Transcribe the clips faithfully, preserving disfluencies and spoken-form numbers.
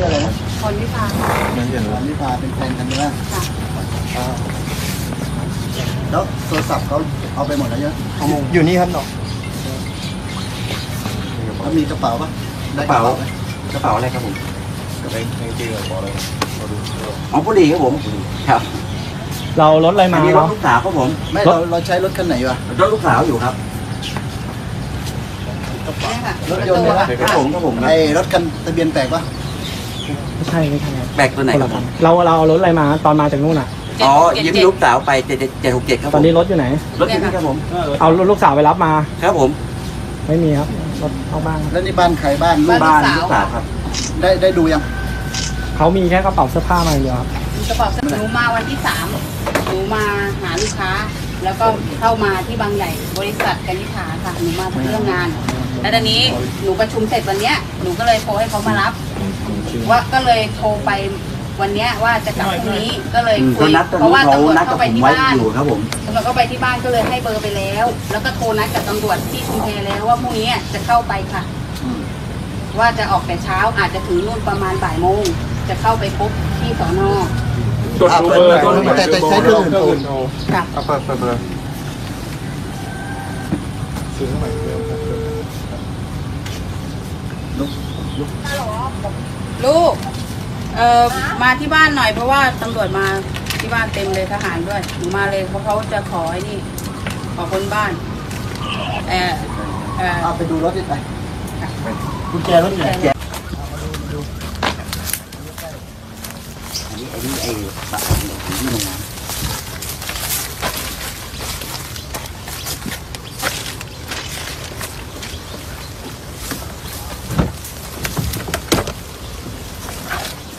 ชื่ออะไรนะพรวิภาไม่เห็นพรวิภาเป็นแฟนกันใช่ไหมค่ะแล้วโทรศัพท์เขาเอาไปหมดแล้วยังอยู่นี่ครับเนาะเขามีกระเป๋าปะกระเป๋ากระเป๋าอะไรครับผมกระเป๋าในตีกระเป๋าอะไรของผู้ดีครับผมครับเรารถอะไรมาครับรถลูกสาวครับผมไม่เราเราใช้รถคันไหนวะรถลูกสาวอยู่ครับรถยนต์ครับผมครับผมไอรถคันทะเบียนแปลกปะไม่ใช่ไม่ใช่แปลกตัวไหนครับเราเราเอารถอะไรมาตอนมาจากนู่นอ่ะอ๋อยืมลูกสาวไปเจ็ดเจ็ดหกเจ็ดครับตอนนี้รถอยู่ไหนรถอยู่นี่ครับผมเอาลูกสาวไปรับมาครับผมไม่มีครับรถเอาบ้านแล้วนี่บ้านใครบ้านลูกบ้านลูกสาวครับได้ได้ดูยังเขามีแค่กระเป๋าเสื้อผ้ามาเดียวครับกระเป๋าเสื้อผ้าหนูมาวันที่สามหนูมาหาลูกค้าแล้วก็เข้ามาที่บางใหญ่บริษัทกนิษฐาค่ะหนูมาเรื่องงานแล้วตอนนี้หนูประชุมเสร็จวันนี้หนูก็เลยโทรให้เขามารับว่าก็เลยโทรไปวันนี้ว่าจะกลับพรุ่งนี้ก็เลยคุยเพราะว่าตำรวจเข้าไปที่บ้านครับผมตำรวจเข้าไปที่บ้านก็เลยให้เบอร์ไปแล้วแล้วก็โทรนัดกับตำรวจที่ชุมแพแล้วว่าพรุ่งนี้จะเข้าไปค่ะว่าจะออกแต่เช้าอาจจะถึงนู่นประมาณบ่ายโมงจะเข้าไปพบที่สน.แต่แต่ใช้เครื่องอื่นค่ะเปิดเปิดเปิดซื้อใหม่เลยลูกลูกเอ่อมาที่บ้านหน่อยเพราะว่าตำรวจมาที่บ้านเต็มเลยทหารด้วยหนูมาเลยเพราะเขาจะขอไอ้นี่ขอคนบ้านเออเออเอาไปดูรถดิไปกุญแจรถอยู่ไหนไอ้ไอ้ปะนี่นี่นะอ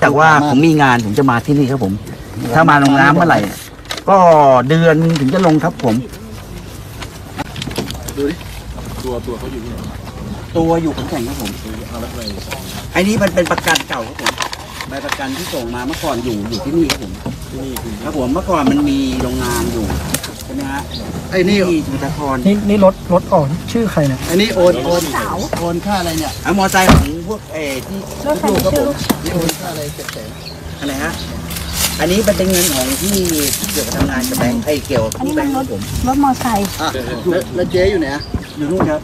แต่ว่าผมมีงานผมจะมาที่นี่ครับผมถ้ามาลงน้ำเมื่อไหร่ก็เดือนถึงจะลงครับผมดูดิตัวตัวเขาอยู่ที่ไหนตัวอยู่ขอนแก่นครับผมไอ้นี่มันเป็นประกันเก่าครับผมใบประกันที่ส่งมาเมื่อก่อนอยู่อยู่ที่นี่ครับผมที่นี่ครับผมเมื่อก่อนมันมีโรงงานอยู่ใช่ไหมฮะไอ้นี่ชุมพรนี่นี่รถรถออกชื่อใครเนี่ยไอ้นี่โอนโอนสาวโอนค่าอะไรเนี่ยอ๋อมอไซค์ของพวกเอที่ลูกครับผมนี่โอนค่าอะไรเจ็ดแสนอะไรฮะอันนี้เป็นเงินของที่เกี่ยวกับทำงานกับแบงค์ไอ้เกี่ยวอันนี้มันรถผมรถมอไซค์อ่ะแล้วเจ๊อยู่ไหนฮะอยู่นู่นครับ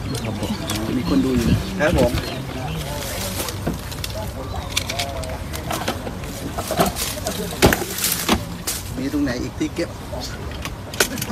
มีคนดูอยู่ครับผมมีตรงไหนอีกที่เก็บ